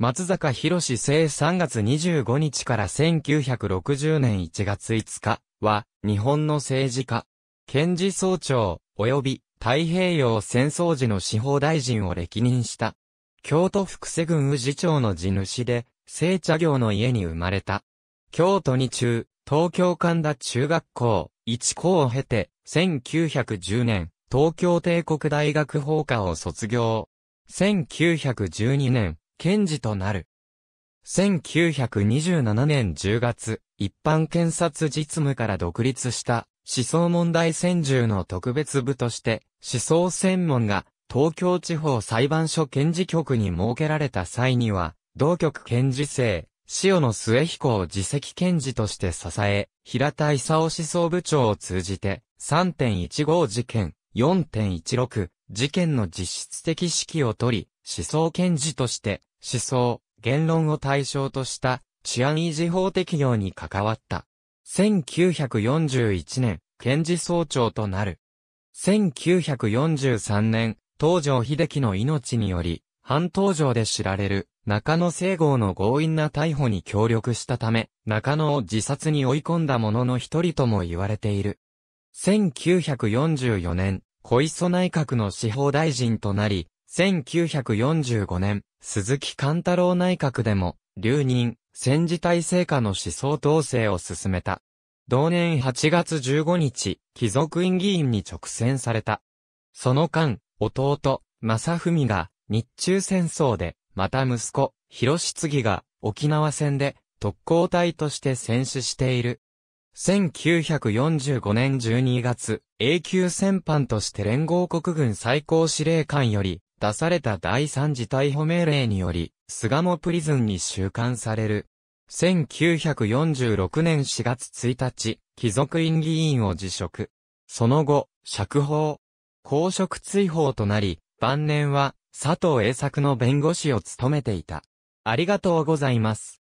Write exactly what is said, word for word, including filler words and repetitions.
松坂弘生さんがつにじゅうごにちからせんきゅうひゃくろくじゅうねんいちがついつかは、日本の政治家、検事総長、及び太平洋戦争時の司法大臣を歴任した。京都福瀬郡宇治町の地主で、製茶業の家に生まれた。京都二中、東京神田中学校、一高を経て、せんきゅうひゃくじゅうねん、東京帝国大学法科を卒業。せんきゅうひゃくじゅうにねん、検事となる。せんきゅうひゃくにじゅうななねんじゅうがつ、一般検察実務から独立した、思想問題専従の特別部として、思想専門が、東京地方裁判所検事局に設けられた際には、同局検事正、塩野末彦を次席検事として支え、平田勲思想部長を通じて、さんてんいちごじけん、よんてんいちろくじけんの実質的指揮を取り、思想検事として、思想、言論を対象とした、治安維持法適用に関わった。せんきゅうひゃくよんじゅういちねん、検事総長となる。せんきゅうひゃくよんじゅうさんねん、東条英機の命により、反東条で知られる中野正剛の強引な逮捕に協力したため、中野を自殺に追い込んだ者の一人とも言われている。せんきゅうひゃくよんじゅうよねん、小磯内閣の司法大臣となり、せんきゅうひゃくよんじゅうごねん、鈴木貫太郎内閣でも、留任、戦時体制下の思想統制を進めた。同年はちがつじゅうごにち、貴族院議員に直選された。その間、弟、正文が、日中戦争で、また息子、広次が、沖縄戦で、特攻隊として戦死している。せんきゅうひゃくよんじゅうごねんじゅうにがつ、永久戦犯として連合国軍最高司令官より、出されただいさんじ逮捕命令により、巣鴨プリズンに収監される。せんきゅうひゃくよんじゅうろくねんしがつついたち、貴族院議員を辞職。その後、釈放。公職追放となり、晩年は佐藤栄作の弁護士を務めていた。ありがとうございます。